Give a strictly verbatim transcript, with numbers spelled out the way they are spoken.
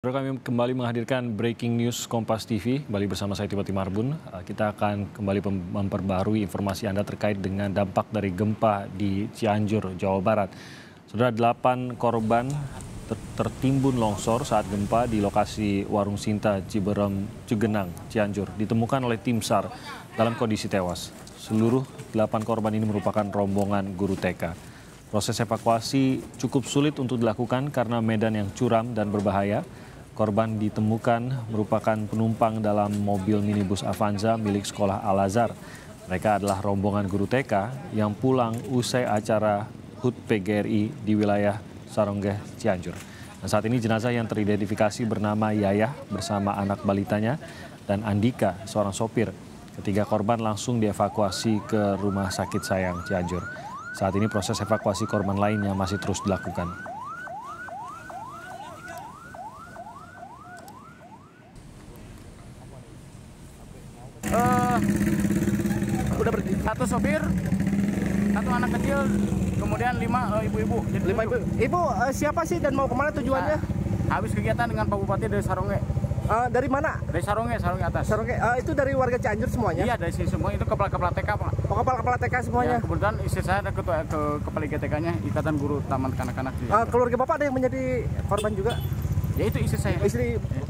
Kami kembali menghadirkan breaking news Kompas T V, kembali bersama saya Tuti Marbun. Kita akan kembali memperbarui informasi Anda terkait dengan dampak dari gempa di Cianjur, Jawa Barat. Saudara, delapan korban ter tertimbun longsor saat gempa di lokasi Warung Shinta, Cibeureum, Cugenang, Cianjur, ditemukan oleh tim SAR dalam kondisi tewas. Seluruh delapan korban ini merupakan rombongan guru T K. Proses evakuasi cukup sulit untuk dilakukan karena medan yang curam dan berbahaya. Korban ditemukan merupakan penumpang dalam mobil minibus Avanza milik sekolah Al-Azhar. Mereka adalah rombongan guru T K yang pulang usai acara H U T P G R I di wilayah Saronggeh, Cianjur. Dan saat ini jenazah yang teridentifikasi bernama Yayah bersama anak balitanya dan Andika, seorang sopir. Ketiga korban langsung dievakuasi ke rumah sakit sayang Cianjur. Saat ini proses evakuasi korban lainnya masih terus dilakukan. Uh, udah berhenti. Satu sopir, satu anak kecil, kemudian lima ibu-ibu. Uh, lima ibu. Ibu uh, siapa sih dan mau kemana tujuannya? Nah, habis kegiatan dengan Pak Bupati dari Saronggeh. Uh, dari mana? Dari Saronggeh, Saronggeh atas. Saronggeh. Uh, itu dari warga Cianjur semuanya? Iya, dari sini semua. Itu kepala-kepala T K, Pak. Oh, kepala-kepala T K semuanya? Ya, kebetulan istri saya ada ketua ke kepala G T K-nya, Ikatan Guru Taman Kanak-Kanak. Uh, keluarga Bapak ada yang menjadi korban juga? Ya, itu istri saya. Istri. Ya.